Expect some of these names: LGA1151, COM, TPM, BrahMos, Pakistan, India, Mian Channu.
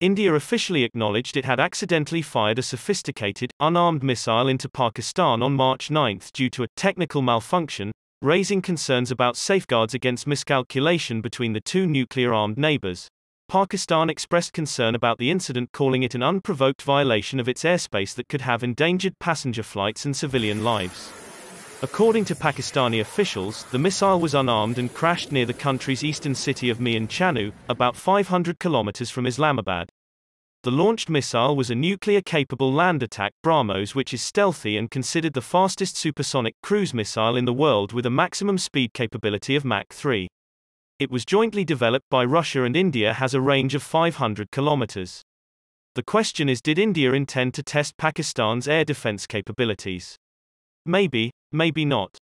India officially acknowledged it had accidentally fired a sophisticated, unarmed missile into Pakistan on March 9 due to a technical malfunction, raising concerns about safeguards against miscalculation between the two nuclear-armed neighbors. Pakistan expressed concern about the incident, calling it an unprovoked violation of its airspace that could have endangered passenger flights and civilian lives. According to Pakistani officials, the missile was unarmed and crashed near the country's eastern city of Mian Channu, about 500 kilometers from Islamabad. The launched missile was a nuclear-capable land attack BrahMos, which is stealthy and considered the fastest supersonic cruise missile in the world, with a maximum speed capability of Mach 3. It was jointly developed by Russia and India, has a range of 500 kilometers. The question is, did India intend to test Pakistan's air defense capabilities? Maybe, maybe not.